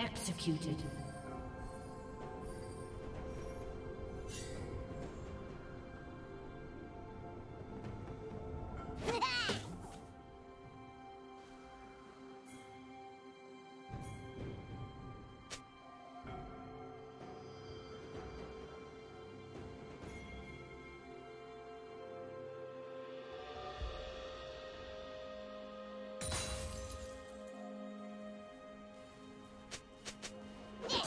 Executed. Yeah.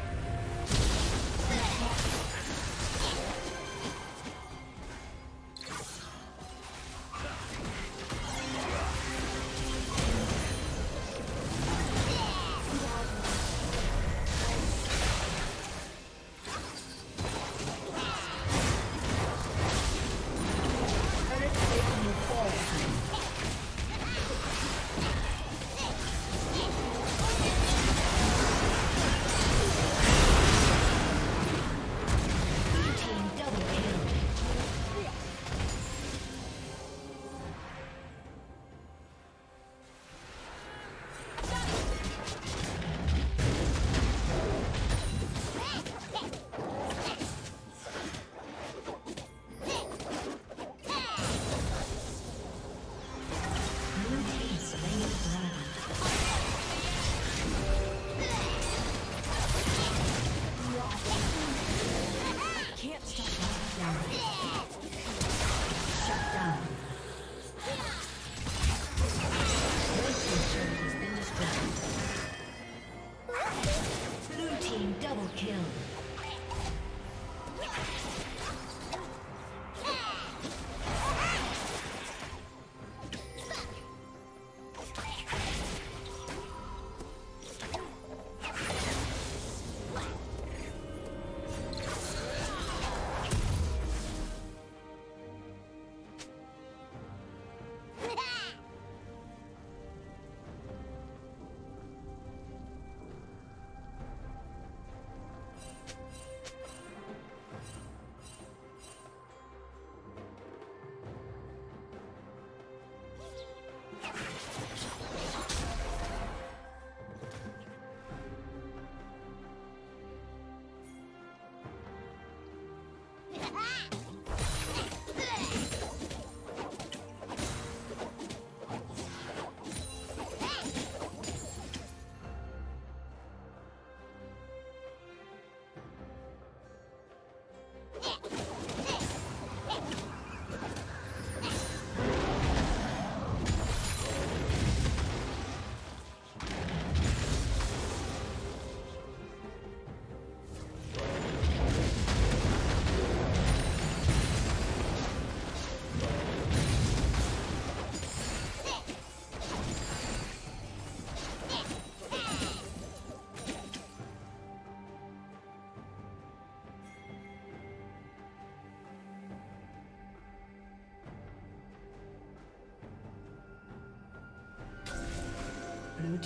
Blue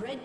Red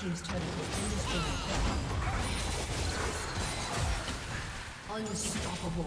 team's turret has been destroyed. Unstoppable.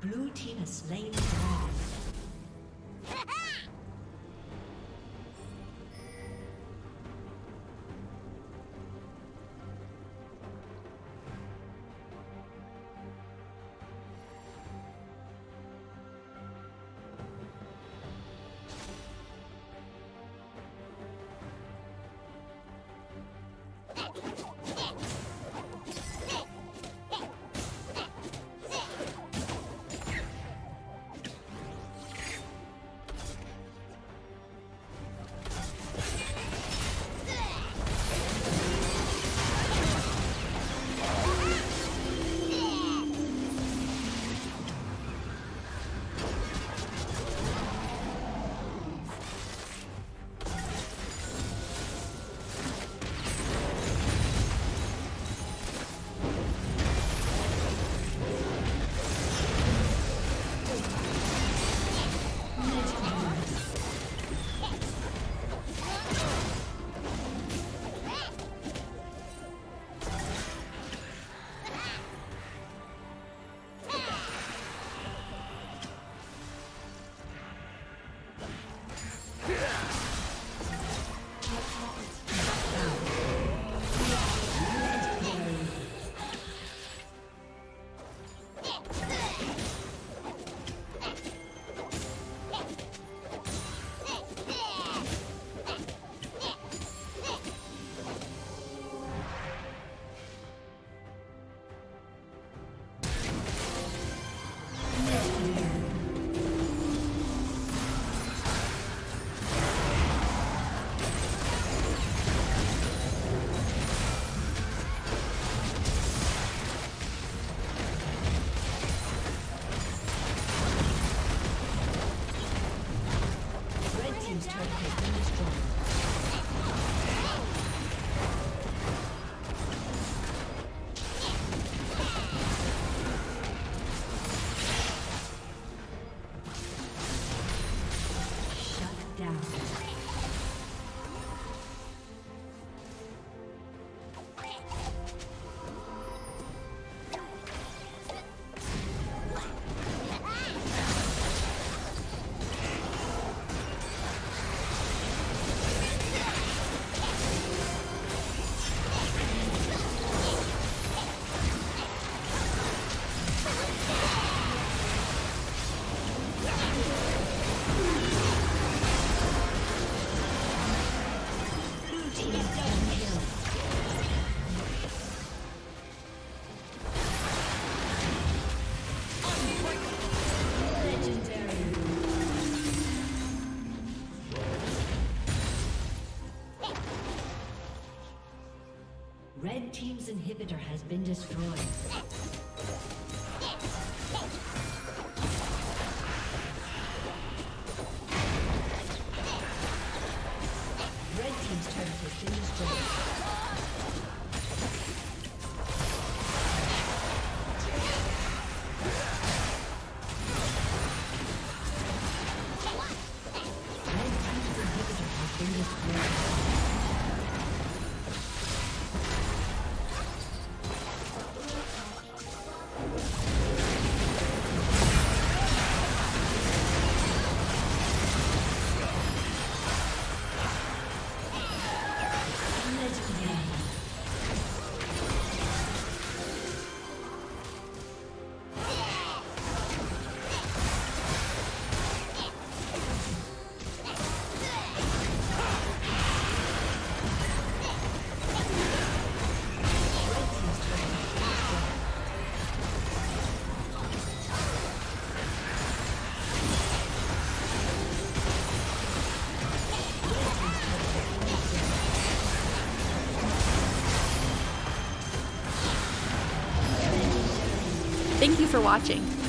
Blue team has slain the dragon. Red team's inhibitor has been destroyed. Red team's turret has been destroyed. Thank you for watching.